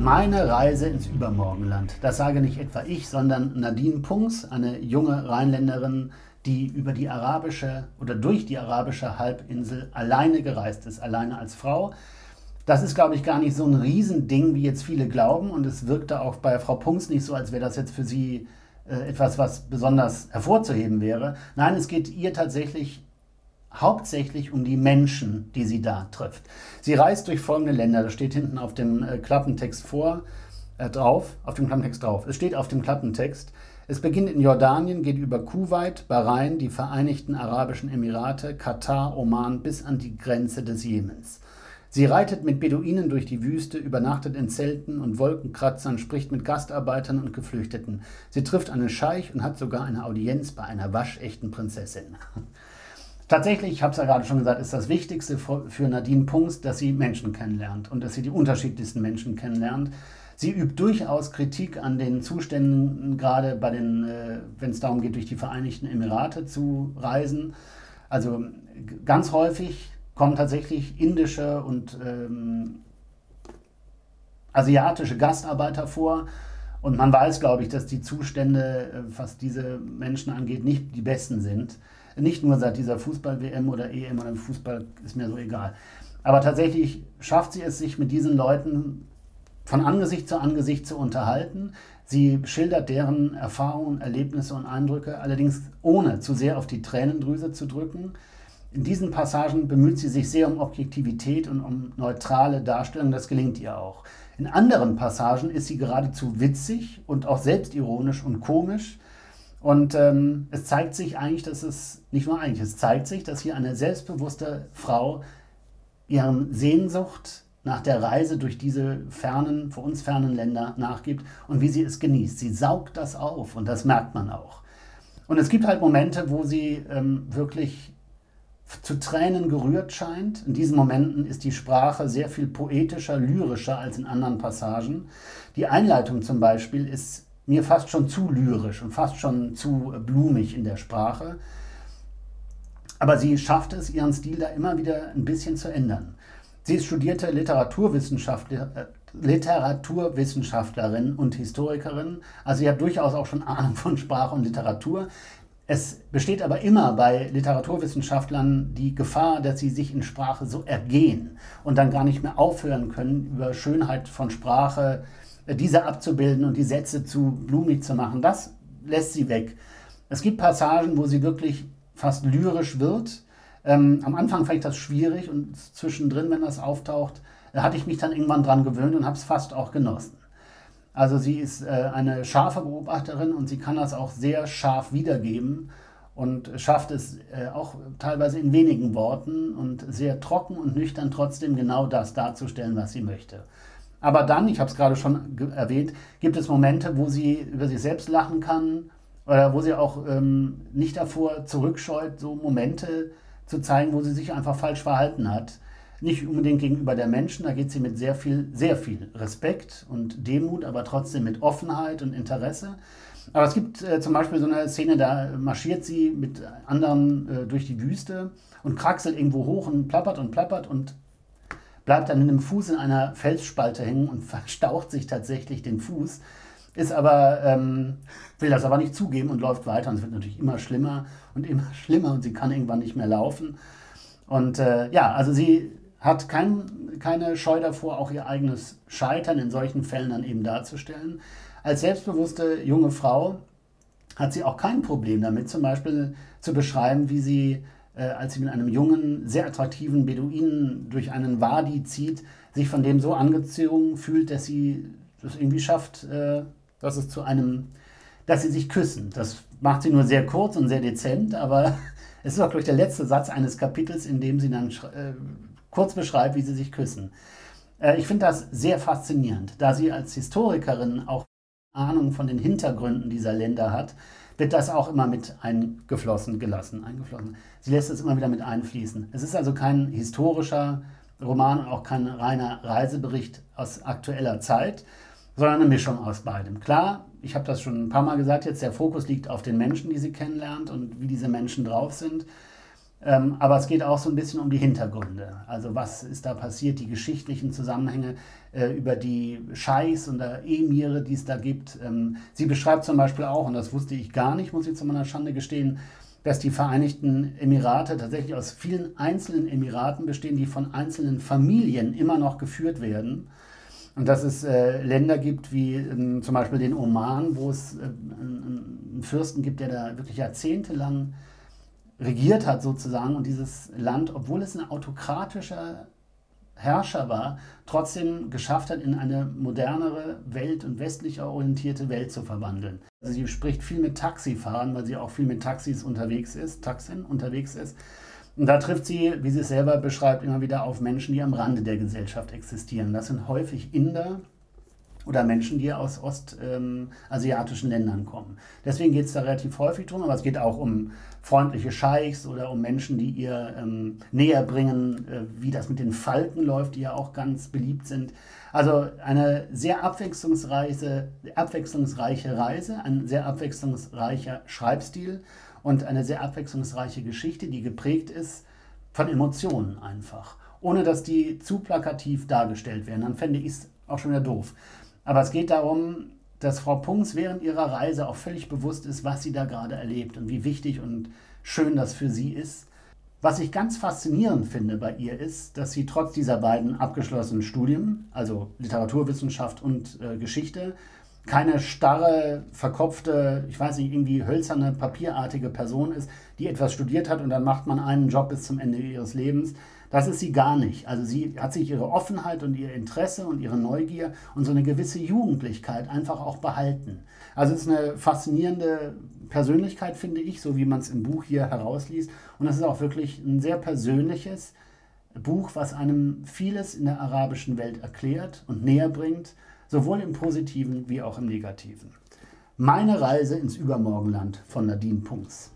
Meine Reise ins Übermorgenland. Das sage nicht etwa ich, sondern Nadine Pungs, eine junge Rheinländerin, die über die arabische oder durch die arabische Halbinsel alleine gereist ist, alleine als Frau. Das ist, glaube ich, gar nicht so ein Riesending, wie jetzt viele glauben, und es wirkte auch bei Frau Pungs nicht so, als wäre das jetzt für sie etwas, was besonders hervorzuheben wäre. Nein, es geht ihr tatsächlich hauptsächlich um die Menschen, die sie da trifft. Sie reist durch folgende Länder, das steht hinten auf dem Klappentext drauf. Es steht auf dem Klappentext. Es beginnt in Jordanien, geht über Kuwait, Bahrain, die Vereinigten Arabischen Emirate, Katar, Oman bis an die Grenze des Jemens. Sie reitet mit Beduinen durch die Wüste, übernachtet in Zelten und Wolkenkratzern, spricht mit Gastarbeitern und Geflüchteten. Sie trifft einen Scheich und hat sogar eine Audienz bei einer waschechten Prinzessin. Tatsächlich, ich habe es ja gerade schon gesagt, ist das Wichtigste für Nadine Pungs, dass sie Menschen kennenlernt und dass sie die unterschiedlichsten Menschen kennenlernt. Sie übt durchaus Kritik an den Zuständen, gerade bei den, wenn es darum geht, durch die Vereinigten Emirate zu reisen. Also ganz häufig kommen tatsächlich indische und asiatische Gastarbeiter vor. Und man weiß, glaube ich, dass die Zustände, was diese Menschen angeht, nicht die besten sind. Nicht nur seit dieser Fußball-WM oder EM oder Fußball, ist mir so egal. Aber tatsächlich schafft sie es, sich mit diesen Leuten von Angesicht zu unterhalten. Sie schildert deren Erfahrungen, Erlebnisse und Eindrücke, allerdings ohne zu sehr auf die Tränendrüse zu drücken. In diesen Passagen bemüht sie sich sehr um Objektivität und um neutrale Darstellung. Das gelingt ihr auch. In anderen Passagen ist sie geradezu witzig und auch selbstironisch und komisch. Und es zeigt sich eigentlich, dass es, nicht nur eigentlich, es zeigt sich, dass hier eine selbstbewusste Frau ihren Sehnsucht nach der Reise durch diese fernen, für uns fernen Länder nachgibt und wie sie es genießt. Sie saugt das auf und das merkt man auch. Und es gibt halt Momente, wo sie wirklich zu Tränen gerührt scheint. In diesen Momenten ist die Sprache sehr viel poetischer, lyrischer als in anderen Passagen. Die Einleitung zum Beispiel ist mir fast schon zu lyrisch und fast schon zu blumig in der Sprache. Aber sie schafft es, ihren Stil da immer wieder ein bisschen zu ändern. Sie ist studierte Literaturwissenschaftlerin und Historikerin. Also sie hat durchaus auch schon Ahnung von Sprache und Literatur. Es besteht aber immer bei Literaturwissenschaftlern die Gefahr, dass sie sich in Sprache so ergehen und dann gar nicht mehr aufhören können, über Schönheit von Sprache diese abzubilden und die Sätze zu blumig zu machen. Das lässt sie weg. Es gibt Passagen, wo sie wirklich fast lyrisch wird. Am Anfang fand ich das schwierig und zwischendrin, wenn das auftaucht, hatte ich mich dann irgendwann dran gewöhnt und habe es fast auch genossen. Also sie ist eine scharfe Beobachterin und sie kann das auch sehr scharf wiedergeben und schafft es auch teilweise in wenigen Worten und sehr trocken und nüchtern trotzdem genau das darzustellen, was sie möchte. Aber dann, ich habe es gerade schon erwähnt, gibt es Momente, wo sie über sich selbst lachen kann oder wo sie auch nicht davor zurückscheut, so Momente zu zeigen, wo sie sich einfach falsch verhalten hat. Nicht unbedingt gegenüber der Menschen, da geht sie mit sehr viel Respekt und Demut, aber trotzdem mit Offenheit und Interesse. Aber es gibt zum Beispiel so eine Szene, da marschiert sie mit anderen durch die Wüste und kraxelt irgendwo hoch und plappert und bleibt dann mit dem Fuß in einer Felsspalte hängen und verstaucht sich tatsächlich den Fuß, ist aber, will das aber nicht zugeben und läuft weiter. Und es wird natürlich immer schlimmer und sie kann irgendwann nicht mehr laufen. Und ja, also sie hat keine Scheu davor, auch ihr eigenes Scheitern in solchen Fällen dann eben darzustellen. Als selbstbewusste junge Frau hat sie auch kein Problem damit, zum Beispiel zu beschreiben, wie sie, als sie mit einem jungen, sehr attraktiven Beduinen durch einen Wadi zieht, sich von dem so angezogen fühlt, dass sie das irgendwie schafft, dass sie sich küssen. Das macht sie nur sehr kurz und sehr dezent, aber es ist auch, glaube ich, der letzte Satz eines Kapitels, in dem sie dann kurz beschreibt, wie sie sich küssen. Ich finde das sehr faszinierend. Da sie als Historikerin auch Ahnung von den Hintergründen dieser Länder hat, wird das auch immer mit eingeflossen. Sie lässt es immer wieder mit einfließen. Es ist also kein historischer Roman und auch kein reiner Reisebericht aus aktueller Zeit, sondern eine Mischung aus beidem. Klar, ich habe das schon ein paar Mal gesagt jetzt, der Fokus liegt auf den Menschen, die sie kennenlernt und wie diese Menschen drauf sind. Aber es geht auch so ein bisschen um die Hintergründe. Also was ist da passiert, die geschichtlichen Zusammenhänge über die Scheichs und Emire, die es da gibt. Sie beschreibt zum Beispiel auch, und das wusste ich gar nicht, muss ich zu meiner Schande gestehen, dass die Vereinigten Emirate tatsächlich aus vielen einzelnen Emiraten bestehen, die von einzelnen Familien immer noch geführt werden. Und dass es Länder gibt wie zum Beispiel den Oman, wo es einen Fürsten gibt, der da wirklich jahrzehntelang regiert hat sozusagen, und dieses Land, obwohl es ein autokratischer Herrscher war, trotzdem geschafft hat, in eine modernere Welt und westlicher orientierte Welt zu verwandeln. Also sie spricht viel mit Taxifahrern, weil sie auch viel mit Taxis unterwegs ist, Taxen unterwegs ist. Und da trifft sie, wie sie es selber beschreibt, immer wieder auf Menschen, die am Rande der Gesellschaft existieren. Das sind häufig Inder oder Menschen, die aus ostasiatischen Ländern kommen. Deswegen geht es da relativ häufig drum, aber es geht auch um freundliche Scheichs oder um Menschen, die ihr näher bringen, wie das mit den Falken läuft, die ja auch ganz beliebt sind. Also eine sehr abwechslungsreiche Reise, ein sehr abwechslungsreicher Schreibstil und eine sehr abwechslungsreiche Geschichte, die geprägt ist von Emotionen einfach, ohne dass die zu plakativ dargestellt werden. Dann fände ich es auch schon wieder doof. Aber es geht darum, dass Frau Pungs während ihrer Reise auch völlig bewusst ist, was sie da gerade erlebt und wie wichtig und schön das für sie ist. Was ich ganz faszinierend finde bei ihr ist, dass sie trotz dieser beiden abgeschlossenen Studien, also Literaturwissenschaft und Geschichte, keine starre, verkopfte, ich weiß nicht, irgendwie hölzerne, papierartige Person ist, die etwas studiert hat und dann macht man einen Job bis zum Ende ihres Lebens. Das ist sie gar nicht. Also sie hat sich ihre Offenheit und ihr Interesse und ihre Neugier und so eine gewisse Jugendlichkeit einfach auch behalten. Also es ist eine faszinierende Persönlichkeit, finde ich, so wie man es im Buch hier herausliest. Und das ist auch wirklich ein sehr persönliches Buch, was einem vieles in der arabischen Welt erklärt und näher bringt, sowohl im Positiven wie auch im Negativen. Meine Reise ins Übermorgenland von Nadine Pungs.